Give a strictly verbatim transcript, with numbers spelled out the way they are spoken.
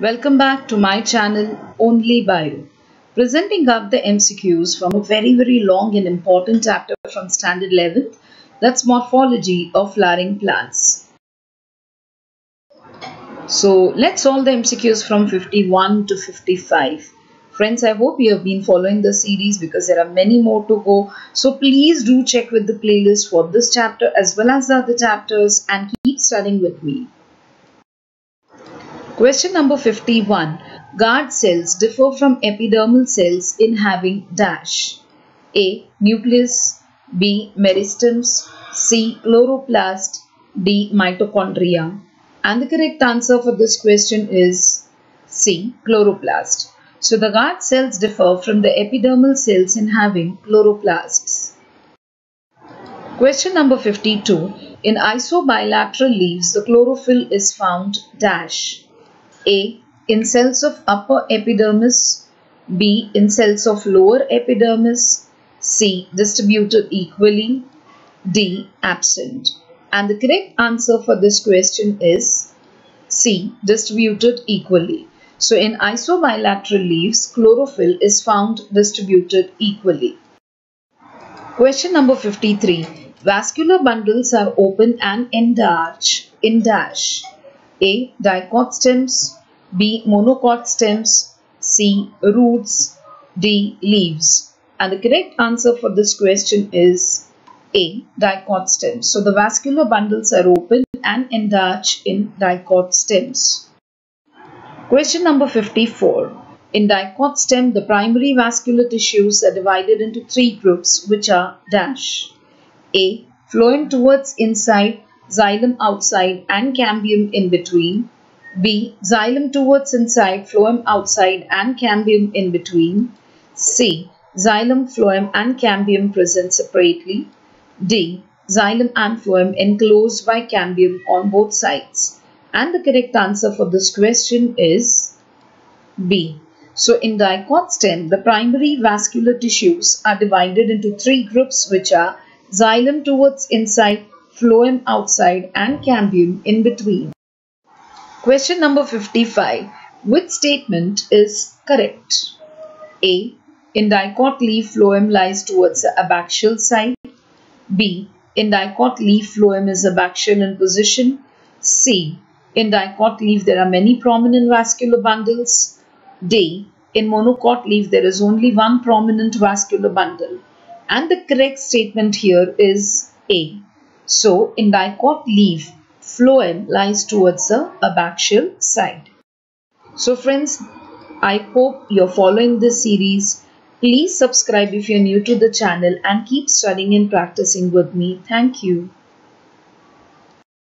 Welcome back to my channel Only BIO, presenting up the M C Qs from a very very long and important chapter from standard eleventh, that's morphology of flowering plants. So let's solve the M C Qs from fifty-one to fifty-five. Friends, I hope you have been following the series because there are many more to go. So please do check with the playlist for this chapter as well as the other chapters and keep studying with me. Question number fifty-one. Guard cells differ from epidermal cells in having dash. A. Nucleus. B. Meristems. C. Chloroplast. D. Mitochondria. And the correct answer for this question is C. Chloroplast. So the guard cells differ from the epidermal cells in having chloroplasts. Question number fifty-two. In isobilateral leaves, the chlorophyll is found dash. A. In cells of upper epidermis. B. In cells of lower epidermis. C. Distributed equally. D. Absent. And the correct answer for this question is C. Distributed equally. So in isobilateral leaves, chlorophyll is found distributed equally. Question number fifty-three. Vascular bundles are open and endarch in dash. A. Dicot stems. B. Monocot stems. C. Roots. D. Leaves. And the correct answer for this question is A. Dicot stems. So the vascular bundles are open and endarch in dicot stems. Question number fifty-four. In dicot stem, the primary vascular tissues are divided into three groups, which are dash. A. Phloem towards inside, xylem outside and cambium in between. B. Xylem towards inside, phloem outside and cambium in between. C. Xylem, phloem and cambium present separately. D. Xylem and phloem enclosed by cambium on both sides. And the correct answer for this question is B. So in dicot stem, the primary vascular tissues are divided into three groups, which are xylem towards inside, phloem outside and cambium in between. Question number fifty-five. Which statement is correct? A. In dicot leaf, phloem lies towards the abaxial side. B. In dicot leaf, phloem is abaxial in position. C. In dicot leaf, there are many prominent vascular bundles. D. In monocot leaf, there is only one prominent vascular bundle. And the correct statement here is A. So, in dicot leaf, phloem lies towards the abaxial side. So, friends, I hope you're following this series. Please subscribe if you're new to the channel and keep studying and practicing with me. Thank you.